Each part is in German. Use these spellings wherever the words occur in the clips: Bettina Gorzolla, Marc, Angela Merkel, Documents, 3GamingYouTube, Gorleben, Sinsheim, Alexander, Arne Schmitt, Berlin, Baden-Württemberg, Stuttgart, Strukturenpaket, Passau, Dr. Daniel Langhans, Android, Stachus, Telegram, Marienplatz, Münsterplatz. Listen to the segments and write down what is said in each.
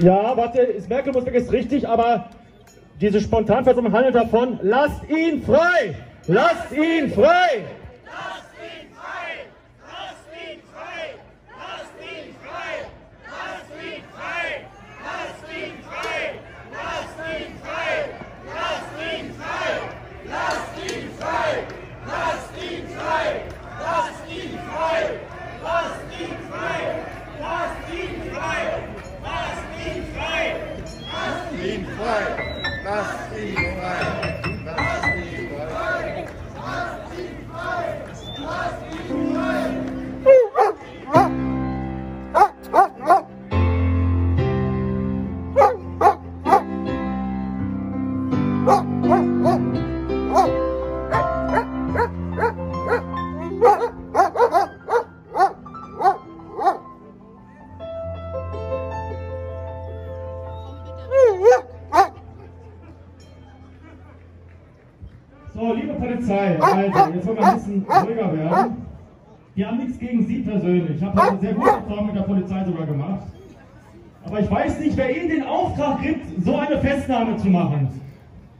Ja, warte, ist Merkel muss weg, ist richtig, aber diese Spontanversammlung handelt davon, lasst ihn frei! Lasst ihn frei! Lasst ihn frei! Lasst ihn frei! Lasst ihn frei! Lasst ihn frei! Lasst ihn frei! Lasst ihn frei! Lasst ihn frei! Lasst ihn frei! Lasst ihn frei! Lasst ihn frei! Lasst ihn frei! Lasst ihn frei! Lasst ihn frei! Lasst ihn frei! Lasst ihn frei! So, liebe Polizei, also, jetzt wollen wir ein bisschen ruhiger werden. Wir haben nichts gegen Sie persönlich. Ich habe eine sehr gute Erfahrung mit der Polizei sogar gemacht. Aber ich weiß nicht, wer Ihnen den Auftrag gibt, so eine Festnahme zu machen.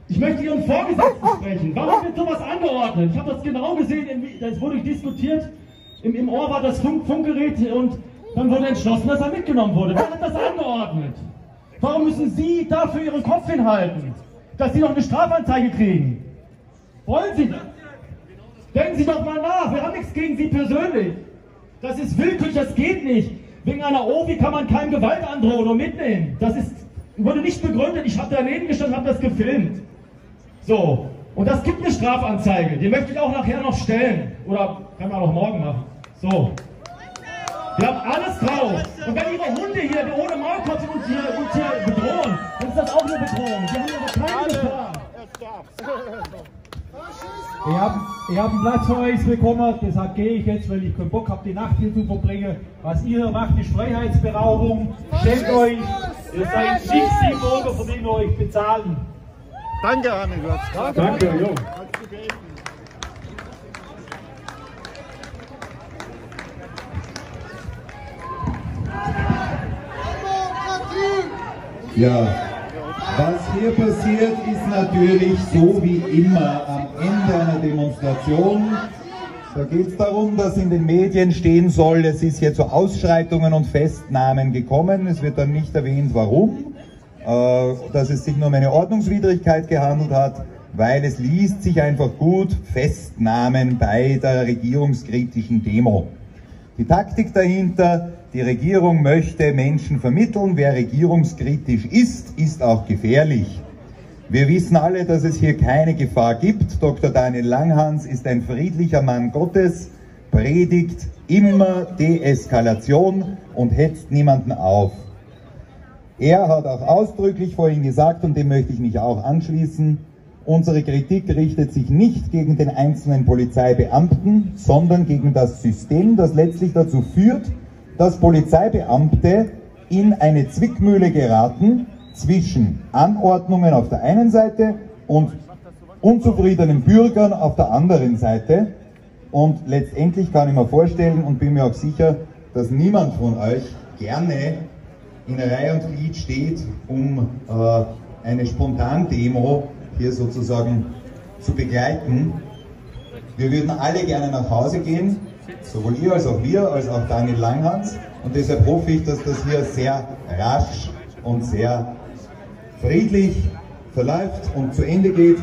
Ich möchte Ihren Vorgesetzten sprechen. Warum wird sowas angeordnet? Ich habe das genau gesehen, das wurde diskutiert. Im Ohr war das Funkgerät und dann wurde entschlossen, dass er mitgenommen wurde. Wer hat das angeordnet? Warum müssen Sie dafür Ihren Kopf hinhalten, dass Sie noch eine Strafanzeige kriegen? Wollen Sie das? Denken Sie doch mal nach, wir haben nichts gegen Sie persönlich. Das ist willkürlich, das geht nicht. Wegen einer OVI kann man keinem Gewalt androhen und mitnehmen. Das ist, wurde nicht begründet, ich habe daneben gestanden, habe das gefilmt. So, und das gibt eine Strafanzeige, die möchte ich auch nachher noch stellen. Oder kann man auch morgen machen. So. Wir haben alles drauf. Und wenn Ihre Hunde hier ohne Maul kommen und hier bedrohen, dann ist das auch eine Bedrohung. Die haben ja keine Gefahr. Ich hab einen Platz für euch bekommen, deshalb gehe ich jetzt, weil ich keinen Bock habe, die Nacht hier zu verbringen. Was ihr macht, ist Freiheitsberaubung. Stellt euch, ihr seid Schichtsimone, von denen wir euch bezahlen. Danke, Arne. Danke, Jo. Ja, was hier passiert, ist natürlich so wie immer am Ende einer Demonstration. Da geht es darum, dass in den Medien stehen soll, es ist hier zu Ausschreitungen und Festnahmen gekommen. Es wird dann nicht erwähnt, warum. Dass es sich nur um eine Ordnungswidrigkeit gehandelt hat, weil es liest sich einfach gut, Festnahmen bei der regierungskritischen Demo. Die Taktik dahinter: Die Regierung möchte Menschen vermitteln, wer regierungskritisch ist, ist auch gefährlich. Wir wissen alle, dass es hier keine Gefahr gibt. Dr. Daniel Langhans ist ein friedlicher Mann Gottes, predigt immer Deeskalation und hetzt niemanden auf. Er hat auch ausdrücklich vorhin gesagt, und dem möchte ich mich auch anschließen, unsere Kritik richtet sich nicht gegen den einzelnen Polizeibeamten, sondern gegen das System, das letztlich dazu führt, dass Polizeibeamte in eine Zwickmühle geraten zwischen Anordnungen auf der einen Seite und unzufriedenen Bürgern auf der anderen Seite. Und letztendlich kann ich mir vorstellen und bin mir auch sicher, dass niemand von euch gerne in Reihe und Glied steht, um eine Spontan-Demo hier sozusagen zu begleiten. Wir würden alle gerne nach Hause gehen. Sowohl ihr als auch wir, als auch Daniel Langhans. Und deshalb hoffe ich, dass das hier sehr rasch und sehr friedlich verläuft und zu Ende geht.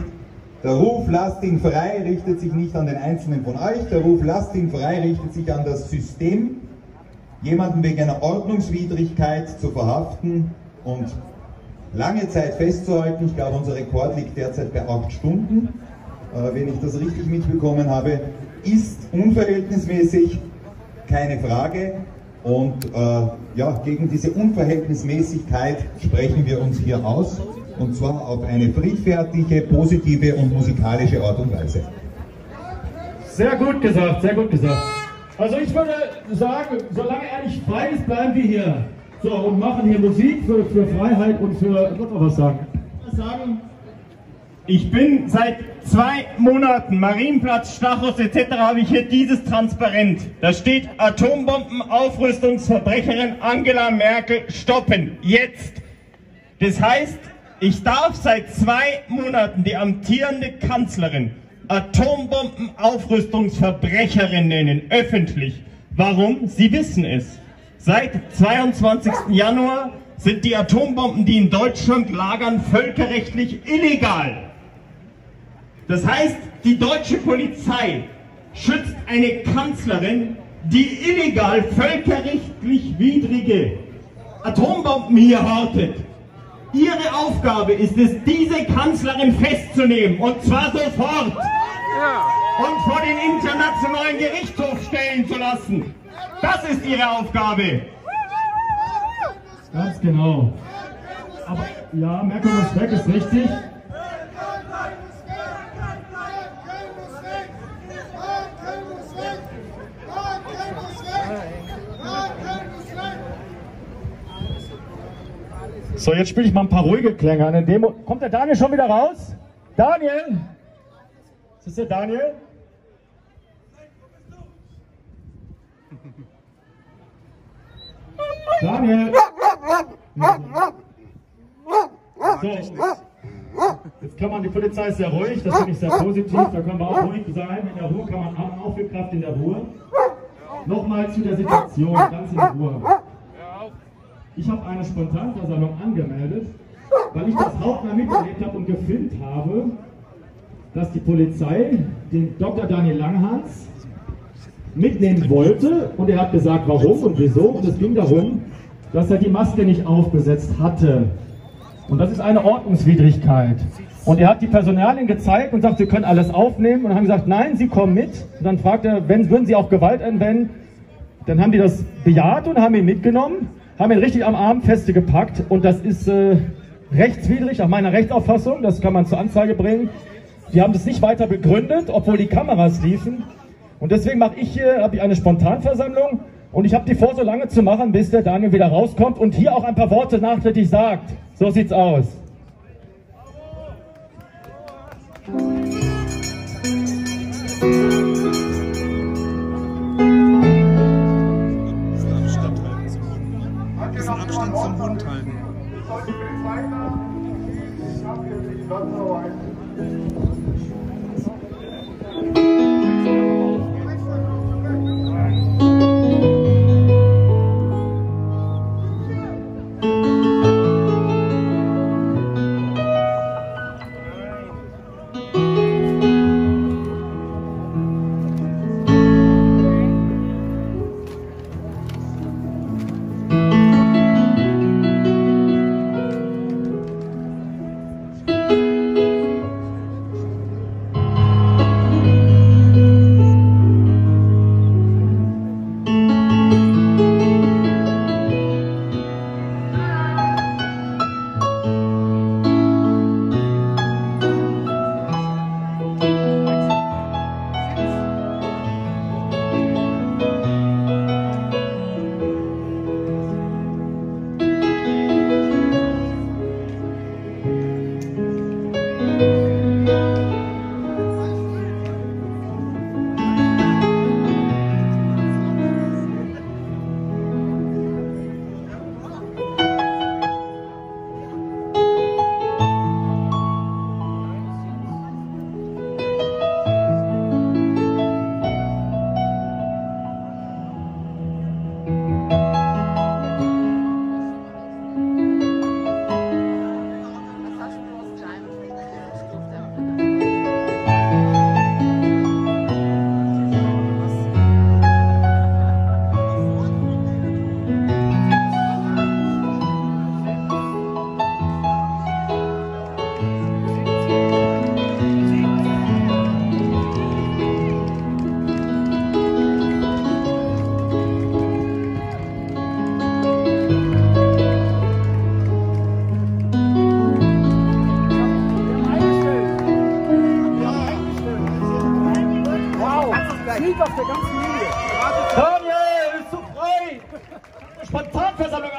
Der Ruf "Lasst ihn frei" richtet sich nicht an den Einzelnen von euch. Der Ruf "Lasst ihn frei" richtet sich an das System, jemanden wegen einer Ordnungswidrigkeit zu verhaften und lange Zeit festzuhalten. Ich glaube, unser Rekord liegt derzeit bei 8 Stunden, wenn ich das richtig mitbekommen habe. Ist unverhältnismäßig, keine Frage, und ja, gegen diese Unverhältnismäßigkeit sprechen wir uns hier aus, und zwar auf eine friedfertige, positive und musikalische Art und Weise. Sehr gut gesagt, sehr gut gesagt. Also ich würde sagen, solange er nicht frei ist, bleiben wir hier. So, und machen hier Musik für Freiheit und für, ich würde noch was sagen. Ich bin seit 2 Monaten, Marienplatz, Stachus etc. habe ich hier dieses Transparent. Da steht Atombombenaufrüstungsverbrecherin Angela Merkel stoppen. Jetzt. Das heißt, ich darf seit 2 Monaten die amtierende Kanzlerin Atombombenaufrüstungsverbrecherin nennen. Öffentlich. Warum? Sie wissen es. Seit 22. Januar sind die Atombomben, die in Deutschland lagern, völkerrechtlich illegal. Das heißt, die deutsche Polizei schützt eine Kanzlerin, die illegal völkerrechtlich widrige Atombomben hier hortet. Ihre Aufgabe ist es, diese Kanzlerin festzunehmen, und zwar sofort, und vor den internationalen Gerichtshof stellen zu lassen. Das ist ihre Aufgabe. Ganz genau. Aber ja, Merkel muss weg, ist richtig. So, jetzt spiele ich mal ein paar ruhige Klänge an. In dem kommt der Daniel schon wieder raus? Daniel? Ist das der Daniel? Daniel! So, jetzt klammern, die Polizei ist sehr ruhig, das finde ich sehr positiv, da können wir auch ruhig sein, in der Ruhe kann man atmen, auch viel Kraft in der Ruhe. Nochmal zu der Situation, ganz in Ruhe. Ich habe eine Spontanversammlung angemeldet, weil ich das hautnah miterlebt habe und gefilmt habe, dass die Polizei den Dr. Daniel Langhans mitnehmen wollte, und er hat gesagt, warum und wieso, und es ging darum, dass er die Maske nicht aufgesetzt hatte. Und das ist eine Ordnungswidrigkeit. Und er hat die Personalien gezeigt und sagt, sie können alles aufnehmen, und haben gesagt, nein, sie kommen mit. Und dann fragt er, würden sie auch Gewalt anwenden? Dann haben die das bejaht und haben ihn mitgenommen, haben ihn richtig am Arm festgepackt, und das ist rechtswidrig, nach meiner Rechtsauffassung, das kann man zur Anzeige bringen. Die haben das nicht weiter begründet, obwohl die Kameras liefen. Und deswegen mache ich hier, habe ich eine Spontanversammlung, und ich habe die vor, so lange zu machen, bis der Daniel wieder rauskommt und hier auch ein paar Worte nachträglich sagt. So sieht's aus. Abstand zum Hund halten.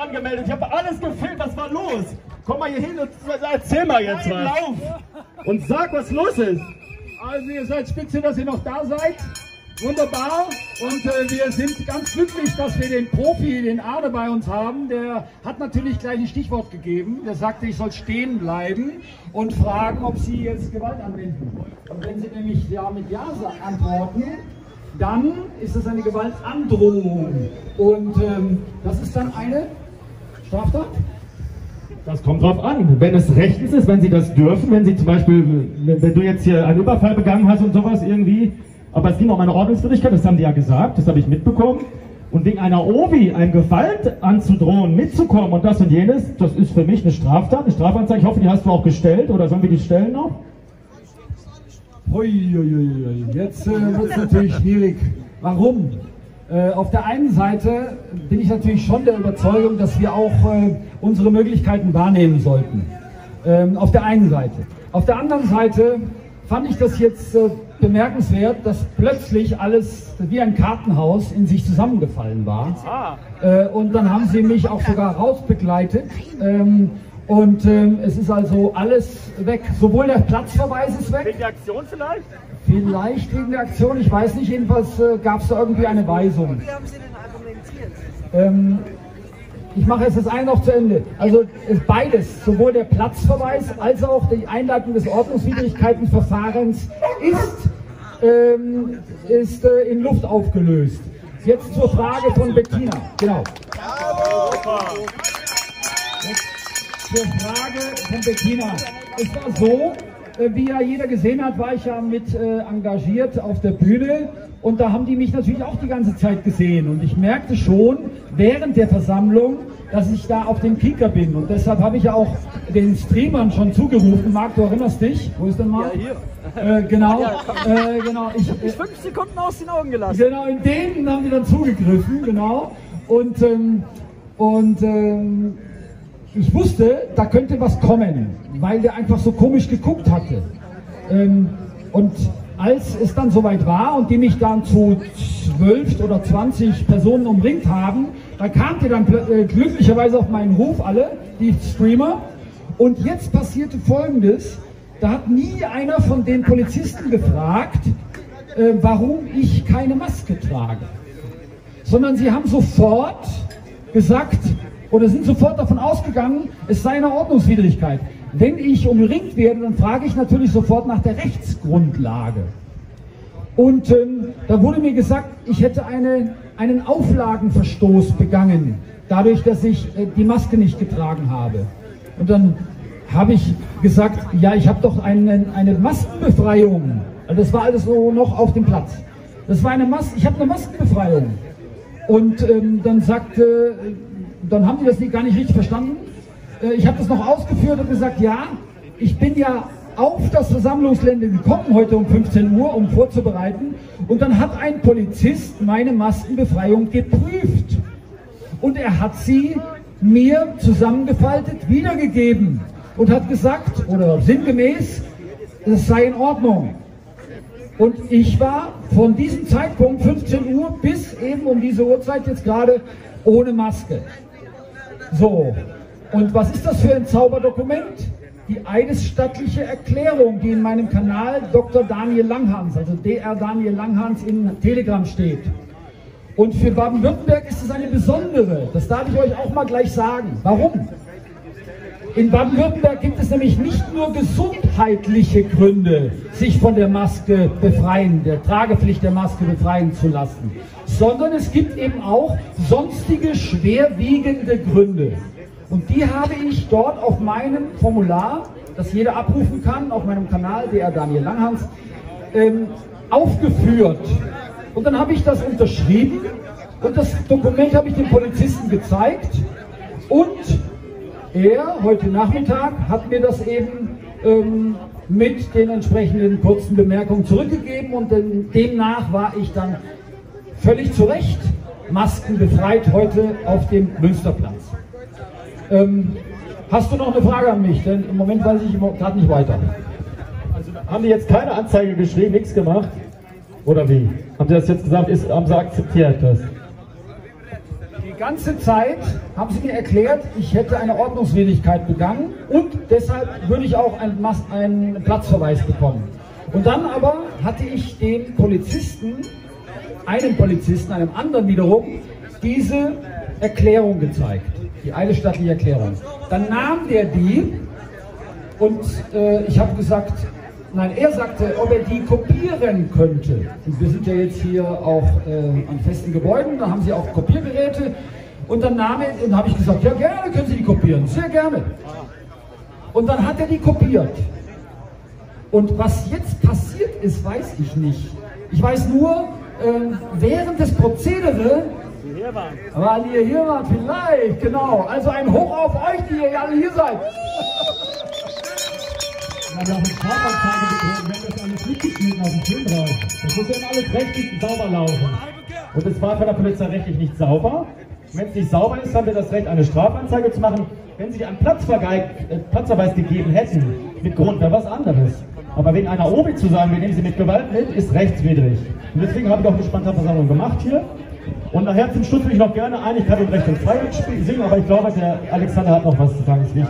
Angemeldet. Ich habe alles gefilmt, was war los? Komm mal hier hin und erzähl mal jetzt was. Lauf! und sag, was los ist. Also ihr seid spitze, dass ihr noch da seid. Wunderbar, und wir sind ganz glücklich, dass wir den Profi, den Arne, bei uns haben. Der hat natürlich gleich ein Stichwort gegeben. Der sagte, ich soll stehen bleiben und fragen, ob Sie jetzt Gewalt anwenden. Und wenn Sie nämlich Ja mit Ja antworten, dann ist das eine Gewaltandrohung. Und das ist dann eine Straftat? Das kommt drauf an, wenn es rechtens ist, wenn Sie das dürfen, wenn Sie zum Beispiel, wenn du jetzt hier einen Überfall begangen hast und sowas irgendwie. Aber es ging um eine Ordnungswidrigkeit, das haben die ja gesagt, das habe ich mitbekommen. Und wegen einer OVI, einem Gewalt anzudrohen, mitzukommen und das und jenes, das ist für mich eine Straftat, eine Strafanzeige. Ich hoffe, die hast du auch gestellt, oder sollen wir die stellen noch? Huiuiui, jetzt wird es natürlich schwierig. Warum? Auf der einen Seite bin ich natürlich schon der Überzeugung, dass wir auch unsere Möglichkeiten wahrnehmen sollten. Auf der einen Seite. Auf der anderen Seite fand ich das jetzt bemerkenswert, dass plötzlich alles wie ein Kartenhaus in sich zusammengefallen war. Und dann haben sie mich auch sogar rausbegleitet. Und es ist also alles weg. Sowohl der Platzverweis ist weg. Wegen der Aktion vielleicht? Vielleicht wegen der Aktion, ich weiß nicht. Jedenfalls gab es da irgendwie eine Weisung. Wie haben Sie denn argumentiert? Ich mache jetzt das eine noch zu Ende. Also ist beides, sowohl der Platzverweis als auch die Einleitung des Ordnungswidrigkeitenverfahrens ist in Luft aufgelöst. Jetzt zur Frage von Bettina. Genau. Jetzt zur Frage von Bettina. Es war so, wie ja jeder gesehen hat, war ich ja mit engagiert auf der Bühne. Und da haben die mich natürlich auch die ganze Zeit gesehen. Und ich merkte schon während der Versammlung, dass ich da auf dem Kicker bin. Und deshalb habe ich ja auch den Streamern schon zugerufen. Marc, du erinnerst dich? Wo ist denn Marc? Ja, hier. Genau. Ja, genau. Ich habe mich 5 Sekunden aus den Augen gelassen. Genau, in denen haben die dann zugegriffen. Genau. Und, ich wusste, da könnte was kommen, weil der einfach so komisch geguckt hatte. Und als es dann soweit war und die mich dann zu 12 oder 20 Personen umringt haben, da kamen die dann glücklicherweise auf meinen Hof alle, die Streamer. Und jetzt passierte Folgendes, da hat nie einer von den Polizisten gefragt, warum ich keine Maske trage. Sondern sie haben sofort gesagt, oder sind sofort davon ausgegangen, es sei eine Ordnungswidrigkeit. Wenn ich umringt werde, dann frage ich natürlich sofort nach der Rechtsgrundlage. Und da wurde mir gesagt, ich hätte einen Auflagenverstoß begangen, dadurch, dass ich die Maske nicht getragen habe. Und dann habe ich gesagt, ja, ich habe doch eine Maskenbefreiung. Also das war alles so noch auf dem Platz. Das war ich habe eine Maskenbefreiung. Und dann haben die das gar nicht richtig verstanden. Ich habe das noch ausgeführt und gesagt, ja, ich bin ja auf das Versammlungsgelände gekommen heute um 15 Uhr, um vorzubereiten. Und dann hat ein Polizist meine Maskenbefreiung geprüft. Und er hat sie mir zusammengefaltet wiedergegeben und hat gesagt, oder sinngemäß, das sei in Ordnung. Und ich war von diesem Zeitpunkt 15 Uhr bis eben um diese Uhrzeit jetzt gerade ohne Maske. So. Und was ist das für ein Zauberdokument? Die eidesstattliche Erklärung, die in meinem Kanal Dr. Daniel Langhans, also Dr. Daniel Langhans in Telegram steht. Und für Baden-Württemberg ist es eine besondere, das darf ich euch auch mal gleich sagen. Warum? In Baden-Württemberg gibt es nämlich nicht nur gesundheitliche Gründe, sich von der Maske befreien, der Tragepflicht der Maske befreien zu lassen, sondern es gibt eben auch sonstige schwerwiegende Gründe. Und die habe ich dort auf meinem Formular, das jeder abrufen kann, auf meinem Kanal, Dr. Daniel Langhans, aufgeführt. Und dann habe ich das unterschrieben und das Dokument habe ich dem Polizisten gezeigt. Und er, heute Nachmittag, hat mir das eben mit den entsprechenden kurzen Bemerkungen zurückgegeben. Und demnach war ich dann völlig zu Recht maskenbefreit heute auf dem Münsterplatz. Hast du noch eine Frage an mich? Denn im Moment weiß ich gerade nicht weiter. Also haben die jetzt keine Anzeige geschrieben, nichts gemacht? Oder wie? Haben die das jetzt gesagt, haben sie akzeptiert das? ganze Zeit haben Sie mir erklärt, ich hätte eine Ordnungswidrigkeit begangen und deshalb würde ich auch einen Platzverweis bekommen. Und dann aber hatte ich dem Polizisten, einem anderen wiederum, diese Erklärung gezeigt, die eidesstattliche Erklärung. Dann nahm der die und ich habe gesagt, nein, er sagte, ob er die kopieren könnte. Und wir sind ja jetzt hier auch an festen Gebäuden, da haben sie auch Kopiergeräte. Und dann nahm er, und habe ich gesagt, ja gerne können Sie die kopieren, sehr gerne. Und dann hat er die kopiert. Und was jetzt passiert ist, weiß ich nicht. Ich weiß nur, während des Prozedere, weil ihr hier wart, vielleicht, genau. Also ein Hoch auf euch, die ihr alle hier seid. Wenn das alles mitgeschnitten aus dem Film drauf. Das muss ja alles rechtlich sauber laufen. Und es war von der Polizei rechtlich nicht sauber. Wenn es nicht sauber ist, haben wir das Recht, eine Strafanzeige zu machen. Wenn sie einen Platzverweis gegeben hätten, mit Grund wäre was anderes. Aber wegen einer OBI zu sagen, wir nehmen sie mit Gewalt mit, ist rechtswidrig. Und deswegen habe ich auch eine Spontanversammlung gemacht hier. Und nachher zum Schluss will ich noch gerne Einigkeit und Recht und Freiheit singen, aber ich glaube, der Alexander hat noch was zu sagen. Ich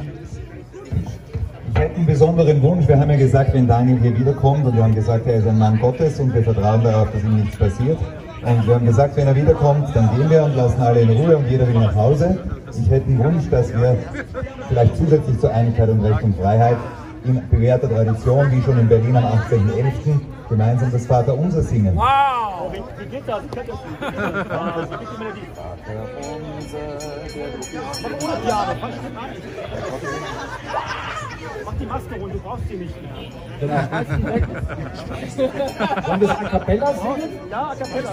hätte einen besonderen Wunsch. Wir haben ja gesagt, wenn Daniel hier wiederkommt, und wir haben gesagt, er ist ein Mann Gottes und wir vertrauen darauf, dass ihm nichts passiert. Und wir haben gesagt, wenn er wiederkommt, dann gehen wir und lassen alle in Ruhe und jeder will nach Hause. Ich hätte einen Wunsch, dass wir vielleicht zusätzlich zur Einigkeit und Recht und Freiheit in bewährter Tradition, wie schon in Berlin am 18.11. gemeinsam das Vaterunser singen. Wow! Wie geht das? Ich kenne das nicht. Mach die Maske runter, du brauchst sie nicht mehr. Sollen wir es a cappella singen? Ja, a cappella.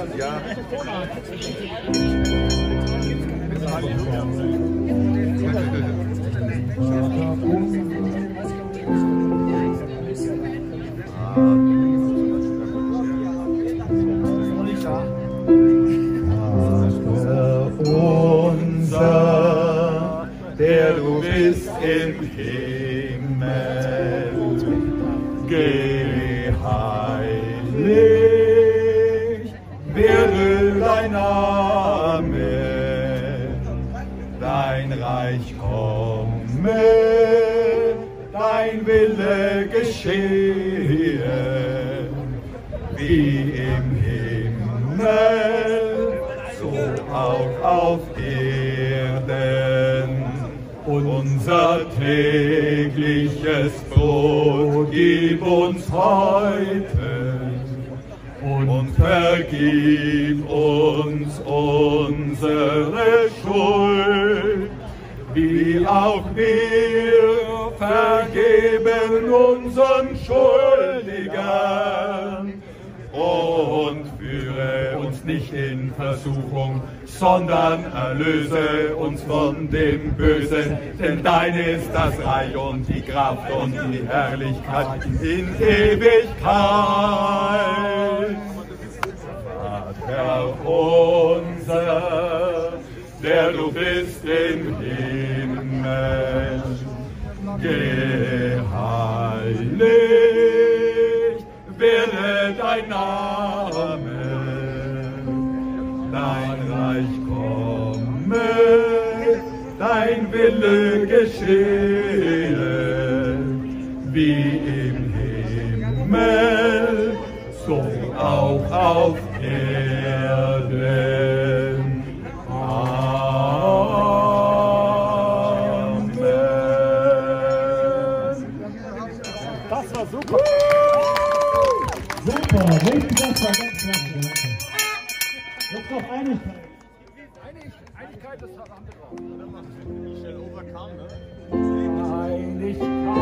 Vaterunser, der du bist im Himmel, geheiligt werde dein Name, dein Reich komme, dein Wille geschehe, wie im Himmel, so auch auf Erden. Unser tägliches Brot gib uns heute und vergib uns unsere Schuld, wie auch wir vergeben unseren Schuldigern. Und führe uns nicht in Versuchung, sondern erlöse uns von dem Bösen. Denn dein ist das Reich und die Kraft und die Herrlichkeit in Ewigkeit. Vater unser, der du bist im Himmel, geheiligt werde dein Name, dein Reich komme, dein Wille geschehe, wie im Himmel, so auch auf Erden. Amen. Das war super. Super, richtig, das war ganz klasse. Jetzt noch Einigkeit. Einigkeit, das haben wir drauf.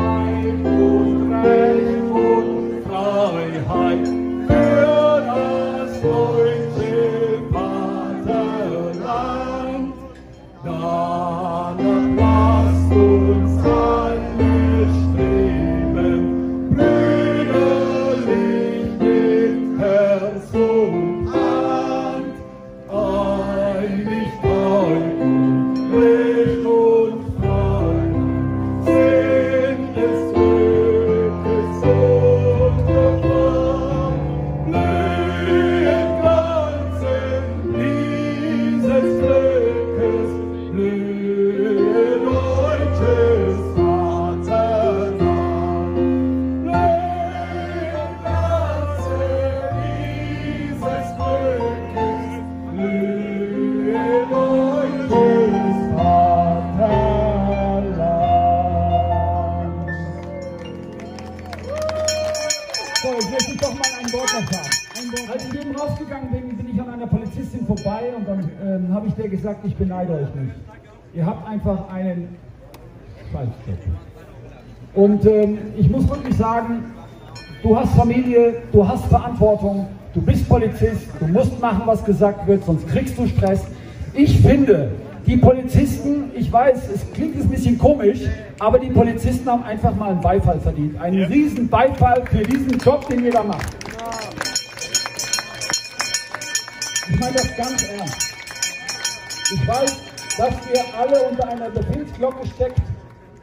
Einigkeit und Recht und Freiheit für das deutsche Vaterland. Danach lasst uns alle streben, Brüder. möchte ich doch mal ein Wort erfahren. Als ich eben rausgegangen bin, bin ich an einer Polizistin vorbei und dann habe ich der gesagt, ich beneide euch nicht. Ihr habt einfach einen Scheißdruck. Und ich muss wirklich sagen, du hast Familie, du hast Verantwortung, du bist Polizist, du musst machen, was gesagt wird, sonst kriegst du Stress. Ich finde, die Polizisten, ich weiß, es klingt ein bisschen komisch, aber die Polizisten haben einfach mal einen Beifall verdient. Einen riesen Beifall für diesen Job, den ihr da macht. Ich meine das ganz ernst. Ich weiß, dass ihr alle unter einer Befehlsglocke steckt.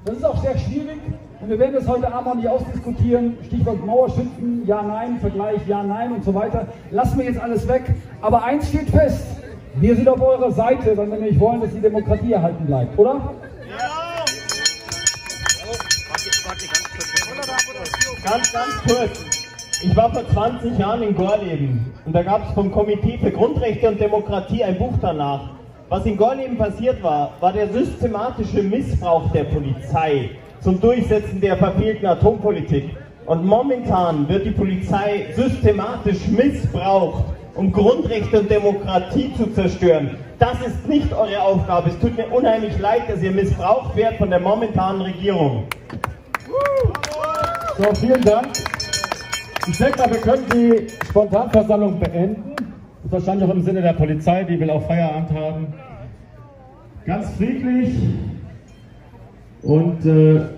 Das ist auch sehr schwierig und wir werden das heute Abend noch nicht ausdiskutieren. Stichwort Mauerschützen, ja, nein, Vergleich, ja, nein und so weiter. Lassen wir jetzt alles weg. Aber eins steht fest. Wir sind auf eurer Seite, wenn wir nicht wollen, dass die Demokratie erhalten bleibt, oder? Ja! Ganz kurz. Ich war vor 20 Jahren in Gorleben und da gab es vom Komitee für Grundrechte und Demokratie ein Buch danach. Was in Gorleben passiert war, war der systematische Missbrauch der Polizei zum Durchsetzen der verfehlten Atompolitik. Und momentan wird die Polizei systematisch missbraucht, um Grundrechte und Demokratie zu zerstören. Das ist nicht eure Aufgabe. Es tut mir unheimlich leid, dass ihr missbraucht werdet von der momentanen Regierung. So, vielen Dank. Ich denke mal, wir können die Spontanversammlung beenden. Das ist wahrscheinlich auch im Sinne der Polizei, die will auch Feierabend haben. Ganz friedlich. Und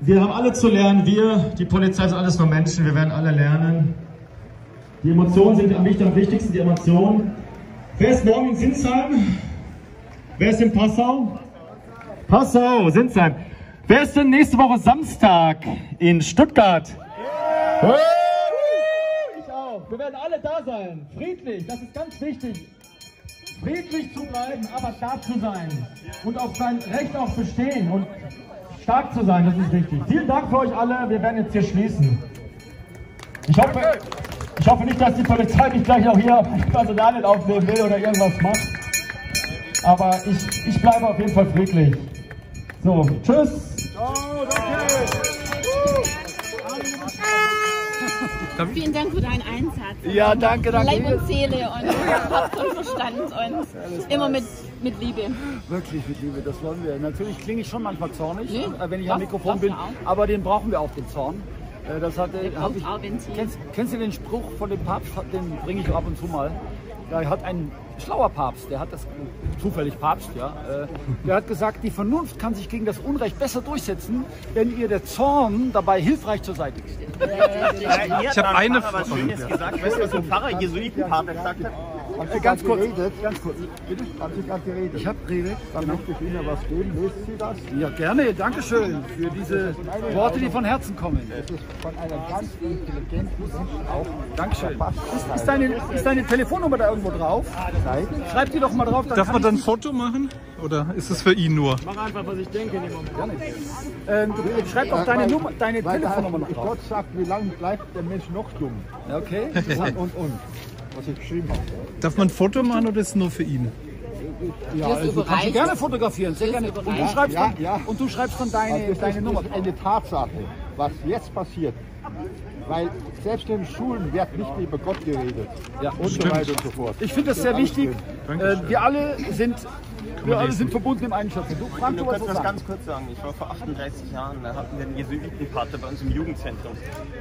wir haben alle zu lernen. Wir, die Polizei, sind alles nur Menschen. Wir werden alle lernen. Die Emotionen sind am wichtigsten, die Emotionen. Wer ist morgen in Sinsheim? Wer ist in Passau? Passau, Sinsheim. Wer ist denn nächste Woche Samstag in Stuttgart? Yeah. Ich auch. Wir werden alle da sein. Friedlich, das ist ganz wichtig. Friedlich zu bleiben, aber stark zu sein. Und auf sein Recht auch bestehen. Und stark zu sein, das ist wichtig. Vielen Dank für euch alle. Wir werden jetzt hier schließen. Ich hoffe nicht, dass die Polizei mich gleich auch hier Personal nicht aufnehmen will oder irgendwas macht. Aber ich bleibe auf jeden Fall friedlich. So, tschüss! Vielen Dank für deinen Einsatz. Ja, danke. Leib und Seele und Kopf und Verstand und immer mit Liebe. Wirklich mit Liebe, das wollen wir. Natürlich klinge ich schon manchmal zornig, wenn ich am Mikrofon bin, aber den brauchen wir auch, den Zorn. Das kennst du den Spruch von dem Papst? Den bringe ich ab und zu mal. Da hat ein schlauer Papst, der hat das, zufällig Papst, ja, der hat gesagt, die Vernunft kann sich gegen das Unrecht besser durchsetzen, wenn ihr der Zorn dabei hilfreich zur Seite steht. Ich habe eine Frage. Weißt du, was ein Pfarrer Jesuitenpater gesagt hat? Ganz kurz. Bitte? Haben Sie gerade geredet? Ich habe geredet. Dann möchte ich Ihnen was geben. Lest Sie das? Ja, gerne. Dankeschön für diese Worte, die von Herzen kommen. Das ist von einer ganz intelligenten auch. Dankeschön. Ist deine Telefonnummer da irgendwo drauf? Nein. Schreib die doch mal drauf. Darf man dann ein Foto machen? Oder ist es für ihn nur? Mach einfach, was ich denke. Schreib doch deine Telefonnummer noch drauf. Gott sagt, wie lange bleibt der Mensch noch dumm? Okay. Und. Was ich geschrieben habe. Darf man ein Foto machen oder ist es nur für ihn? Ja, also kannst du gerne fotografieren, sehr gerne. Und du schreibst dann deine Nummer. Das ist eine Tatsache, was jetzt passiert. Weil selbst in Schulen wird nicht über Gott geredet. Ja, und so weiter und so fort. Ich finde das sehr wichtig. Wir alle sind verbunden im Einschätzen. Du kannst was ganz kurz sagen. Ich war vor 38 Jahren, da hatten wir einen Jesuitenpater bei uns im Jugendzentrum.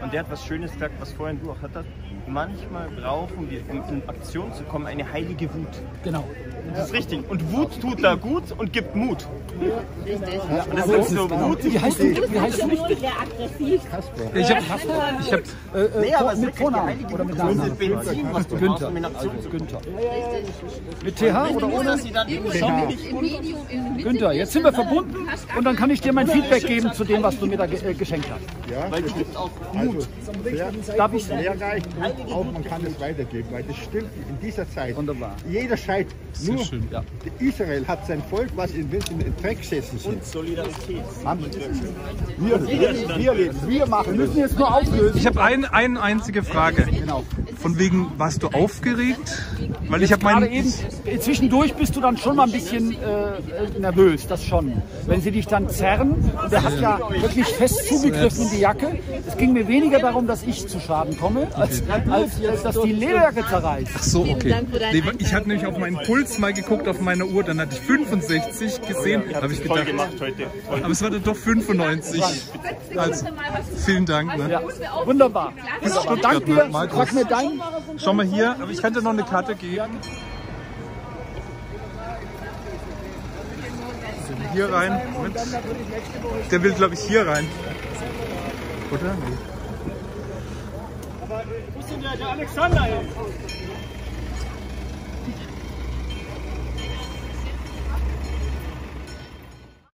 Und der hat was Schönes gesagt, was vorhin du auch hattest. Manchmal brauchen wir, um in Aktion zu kommen, eine heilige Wut. Genau. Das ist richtig. Und Wut tut da gut und gibt Mut. Ja, richtig. Ja, und das ist so mutig. Wie heißt du richtig? Sehr aggressiv. Aber mit Corona oder mit Benzin, was du brauchst, um in Aktion zu kommen. Mit TH oder ohne? Günther, jetzt sind wir verbunden und dann kann ich dir mein Feedback geben zu dem, was du mir da geschenkt hast. Ja, weil es gibt auch Mut. Darf ich Lehrgeist und auch man kann es weitergeben, weil das stimmt in dieser Zeit. Wunderbar. Jeder schreit nur, ja. Israel hat sein Volk, was in den Dreck gesessen ist. Und Solidarität. Wir machen. Wir müssen jetzt nur auflösen. Ich habe eine einzige Frage. Genau. Von wegen, warst du aufgeregt? Weil ich habe meinen... Zwischendurch bist du dann schon mal ein bisschen nervös, das schon. Wenn sie dich dann zerren, der hat ja wirklich fest zugegriffen in die Jacke. Es ging mir weniger darum, dass ich zu Schaden komme, als dass die Lederjacke zerreißt. Ach so, okay. Ich hatte nämlich auf meinen Puls mal geguckt, auf meine Uhr, dann hatte ich 65 gesehen, habe ich gedacht. Voll gemacht heute. Aber es war dann doch 95. Also, vielen Dank. Ne? Ja. Wunderbar. Bis Stuttgart, ne? Sag mir dein... Schau mal hier, aber ich kann dir noch eine Karte geben. Hier rein. Moment. Der will, glaube ich, hier rein. Oder? Nee. Wo ist denn der Alexander jetzt?